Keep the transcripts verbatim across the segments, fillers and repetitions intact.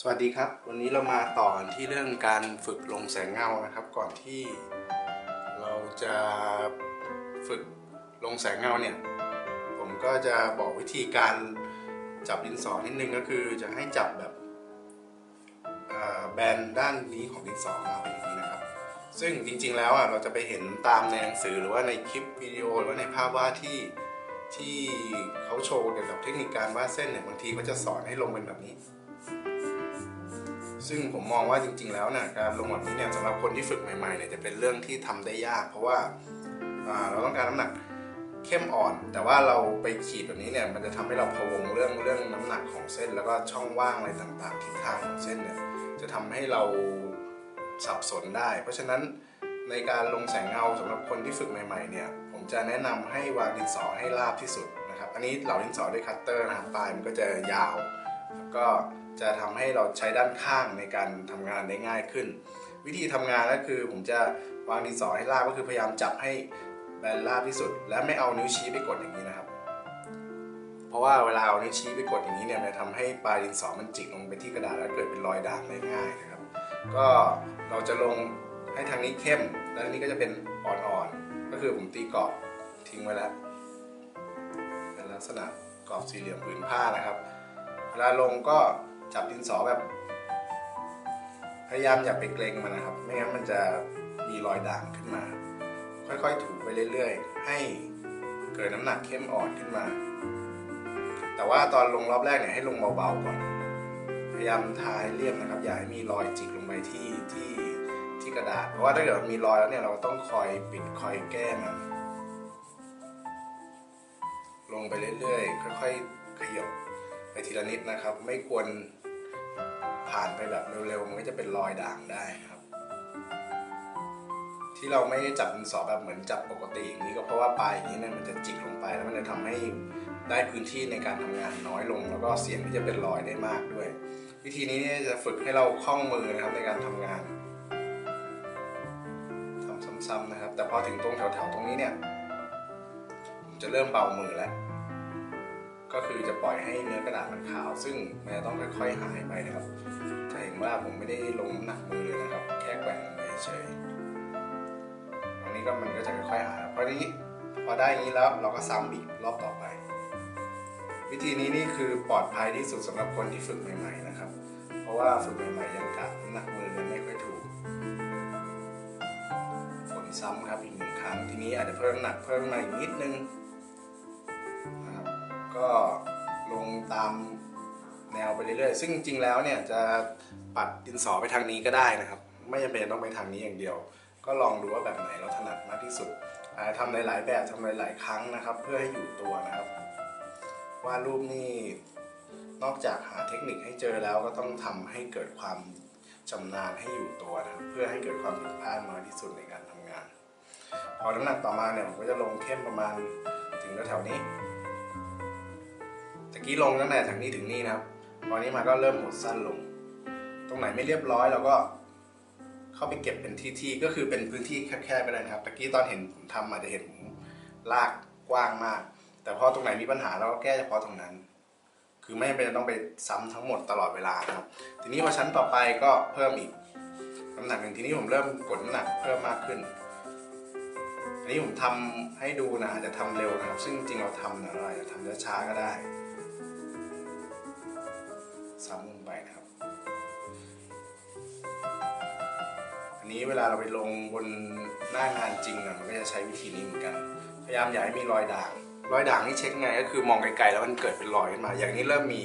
สวัสดีครับวันนี้เรามาต่อที่เรื่องการฝึกลงแสงเงานะครับก่อนที่เราจะฝึกลงแสงเงาเนี่ยผมก็จะบอกวิธีการจับดินสอนิดนึงก็คือจะให้จับแบบแบนด้านนี้ของดินสอมาเป็นอย่างนี้นะครับซึ่งจริงๆแล้วอ่ะเราจะไปเห็นตามในหนังสือหรือว่าในคลิปวิดีโอหรือว่าในภาพวาดที่ที่เขาโชว์เกี่ยวกับเทคนิคการวาดเส้นเนี่ยบางทีเขาจะสอนให้ลงเป็นแบบนี้ซึ่งผมมองว่าจริงๆแล้วเนี่ยการลงแบบนี้เนี่ยสำหรับคนที่ฝึกใหม่ๆเนี่ยจะเป็นเรื่องที่ทำได้ยากเพราะว่าเราต้องการน้ำหนักเข้มอ่อนแต่ว่าเราไปขีดแบบนี้เนี่ยมันจะทำให้เราพะวงเรื่องเรื่องน้ำหนักของเส้นแล้วก็ช่องว่างอะไรต่างๆทิศทางของเส้นเนี่ยจะทำให้เราสับสนได้เพราะฉะนั้นในการลงแสงเงาสำหรับคนที่ฝึกใหม่ๆเนี่ยผมจะแนะนำให้วางดินสอให้ราบที่สุดนะครับอันนี้เหลาดินสอด้วยคัตเตอร์นะครับปลายมันก็จะยาวแล้วก็จะทำให้เราใช้ด้านข้างในการทำงานได้ง่ายขึ้นวิธีทำงานก็คือผมจะวางดินสอให้ราบก็คือพยายามจับให้แบนราบที่สุดและไม่เอานิ้วชี้ไปกดอย่างนี้นะครับเพราะว่าเวลาเอานิ้วชี้ไปกดอย่างนี้เนี่ยมันทำให้ปลายดินสอมันจิกลงไปที่กระดาษแล้วเกิดเป็นรอยด่างได้ง่ายนะครับก็เราจะลงให้ทางนี้เข้มและนี้ก็จะเป็นอ่อนๆก็คือผมตีกรอบทิ้งไว้แล้วเป็นลักษณะกรอบสี่เหลี่ยมผืนผ้านะครับเวลาลงก็จับดินสอแบบพยายามอย่าไปเกรงมันนะครับไม่งั้นมันจะมีรอยด่างขึ้นมาค่อยๆถูไปเรื่อยๆให้เกิดน้ำหนักเข้มอ่อนขึ้นมาแต่ว่าตอนลงรอบแรกเนี่ยให้ลงเบาๆก่อนพยายามทาให้เรียบนะครับอย่าให้มีรอยจิกลงไปที่ที่ที่กระดาษเพราะว่าถ้าเกิดมีรอยแล้วเนี่ยเราต้องคอยปิดคอยแก้มันลงไปเรื่อยๆค่อยๆขยับไปทีละนิดนะครับไม่ควรผ่านไปแบบเร็วๆมันก็จะเป็นรอยด่างได้ครับที่เราไม่ได้จับดินสอแบบเหมือนจับปกติอย่างนี้ก็เพราะว่าปลายอย่างนี้เนี่ยมันจะจิกลงไปแล้วมันจะทำให้ได้พื้นที่ในการทำงานน้อยลงแล้วก็เสี่ยงที่จะเป็นรอยได้มากด้วยวิธีนี้จะฝึกให้เราคล่องมือนะครับในการทำงานทำซ้ำๆนะครับแต่พอถึงตรงแถวๆตรงนี้เนี่ยจะเริ่มเบามือแล้วก็คือจะปล่อยให้เนื้อกระดาษมันขาวซึ่งมันจะต้องค่อยๆหายไปนะครับจะเห็นว่าผมไม่ได้ลงน้ำหนักมือเลยนะครับแค่แกว่งไปเฉยตรงนี้ก็มันก็จะค่อยๆหายเพราะนี้พอได้อย่างนี้แล้วเราก็ซ้ำอีกรอบต่อไปวิธีนี้นี่คือปลอดภัยที่สุดสำหรับคนที่ฝึกใหม่ๆนะครับเพราะว่าฝึกใหม่ๆยังกะน้ำหนักมือมันไม่ค่อยถูกฝนซ้ำครับอีกหนึ่งครั้งทีนี้อาจจะเพิ่มหนักเพิ่มมาอีกนิดนึงก็ลงตามแนวไปเรื่อยๆซึ่งจริงแล้วเนี่ยจะปัดดินสอไปทางนี้ก็ได้นะครับไม่จำเป็นต้องไปทางนี้อย่างเดียวก็ลองดูว่าแบบไหนเราถนัดมากที่สุดทำหลายๆแบบทำหลายๆครั้งนะครับเพื่อให้อยู่ตัวนะครับวาดรูปนี่นอกจากหาเทคนิคให้เจอแล้วก็ต้องทำให้เกิดความชำนาญให้อยู่ตัวนะครับเพื่อให้เกิดความผิดพลาดน้อยที่สุดในการทำงานพอน้ำหนักต่อมาเนี่ยผมก็จะลงเข้มประมาณถึงแถวๆนี้ตะกี้ลงตั้งแต่จากนี้ถึงนี่นะครับตอนนี้มาก็เริ่มหดสั้นลงตรงไหนไม่เรียบร้อยเราก็เข้าไปเก็บเป็นที่ๆก็คือเป็นพื้นที่แคบๆไปเลยนะครับตะกี้ตอนเห็นผมทำอาจจะเห็นผมลากกว้างมากแต่พอตรงไหนมีปัญหาเราก็แก้เฉพาะตรงนั้นคือไม่จำเป็นต้องไปซ้ำทั้งหมดตลอดเวลาครับทีนี้พอชั้นต่อไปก็เพิ่มอีกน้ำหนักหนึ่งทีนี้ผมเริ่มกดน้ำหนักเพิ่มมากขึ้นอันนี้ผมทำให้ดูนะอาจจะทำเร็วนะครับซึ่งจริงเราทำนะเราอาจจะทำช้าๆก็ได้ซ้ำลงไปนะครับอันนี้เวลาเราไปลงบนหน้างานจริงนะมันก็จะใช้วิธีนี้เหมือนกันพยายามอย่าให้มีรอยด่างรอยด่างนี่เช็คไงก็คือมองไกลๆแล้วมันเกิดเป็นรอยขึ้นมาอย่างนี้เริ่มมี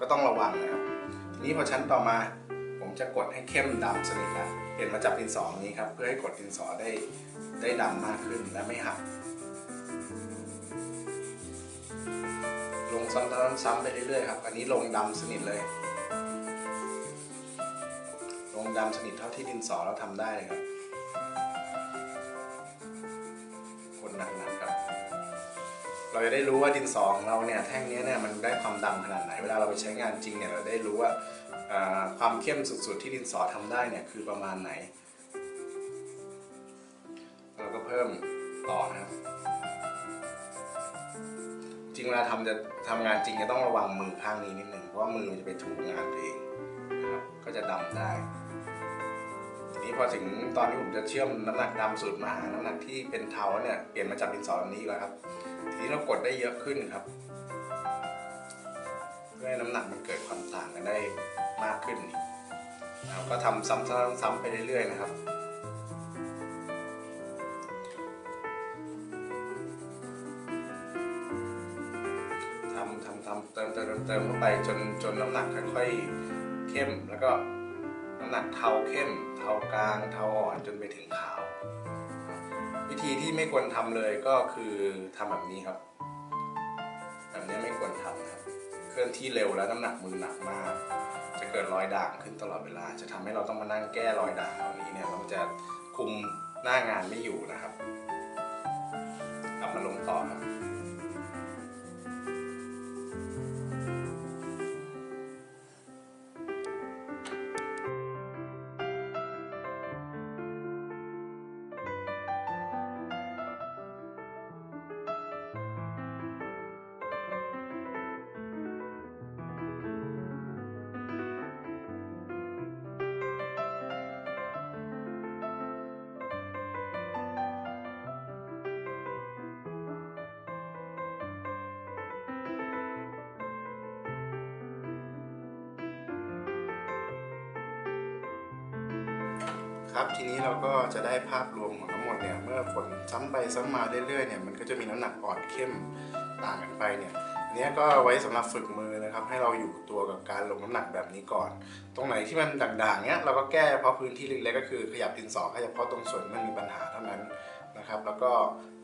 ก็ต้องระวังนะครับทีนี้พอชั้นต่อมาผมจะกดให้เข้มดำสนิทนะเปลี่ยนมาจับดินสอนี้ครับเพื่อให้กดดินสอได้ได้ดำมากขึ้นและไม่หักลงซ้ำๆไปเรื่อยๆครับอันนี้ลงดำสนิทเลยลงดำสนิทเท่าที่ดินสอเราทำได้เลยครับคนหนักๆครับเราจะได้รู้ว่าดินสอของเราเนี่ยแท่งนี้เนี่ยมันได้ความดำขนาดไหนเวลาเราไปใช้งานจริงเนี่ยเราได้รู้ว่าความเข้มสุดๆที่ดินสอทำได้เนี่ยคือประมาณไหนเราก็เพิ่มต่อนะครับจริงเวลาทำจะทำงานจริงจะต้องระวังมือข้างนี้นิดหนึ่งเพราะว่ามือมันจะไปถูกงานเอง ก็จะดำได้ทีนี้พอถึงตอนที่ผมจะเชื่อมน้ำหนักดำสูตรมาน้ำหนักที่เป็นเทาเนี่ยเปลี่ยนมาจากดินสอแบบนี้แล้วครับทีนี้เรากดได้เยอะขึ้นครับเพื่อให้น้ำหนักมันเกิดความต่างกันได้มากขึ้นเราก็ทำซ้ำๆไปเรื่อยๆนะครับเติมเติมเติมเข้าไปจนจนน้ำหนักค่อยๆเข้มแล้วก็น้ำหนักเทาเข้มเทากลางเทาอ่อนจนไปถึงขาววิธีที่ไม่ควรทำเลยก็คือทำแบบนี้ครับแบบนี้ไม่ควรทำครับเคลื่อนที่เร็วแล้วน้ำหนักมือหนักมากจะเกิดรอยด่างขึ้นตลอดเวลาจะทำให้เราต้องมานั่งแก้รอยด่างเหล่านี้เนี่ยเราจะคุมหน้างานไม่อยู่นะครับกลับมาลงต่อครับครับทีนี้เราก็จะได้ภาพรวมของทั้งหมดเนี่ยเมื่อฝนซ้ำไปซ้ำมาเรื่อยๆเนี่ยมันก็จะมีน้ำหนักอ่อนเข้มต่างกันไปเนี่ยอันนี้ก็ไว้สำหรับฝึกมือนะครับให้เราอยู่ตัวกับการลงน้ำหนักแบบนี้ก่อนตรงไหนที่มันด่างๆเนี่ยเราก็แก้เพราะพื้นที่เล็กๆก็คือขยับดินสอขยับเพราะตรงส่วนมันมีปัญหาเท่านั้นนะครับแล้วก็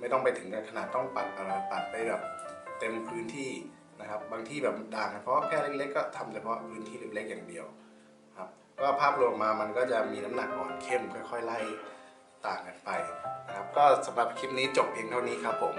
ไม่ต้องไปถึงขนาดต้องปัดอะไรปัดไปแบบเต็มพื้นที่นะครับบางที่แบบด่างเพราะแก้เล็กๆก็ทำเฉพาะพื้นที่เล็กๆอย่างเดียวครับก็ภาพรวมมามันก็จะมีน้ำหนักอ่อนเข้มค่อยๆไล่ต่างกันไปนะครับก็สำหรับคลิปนี้จบเพียงเท่านี้ครับผม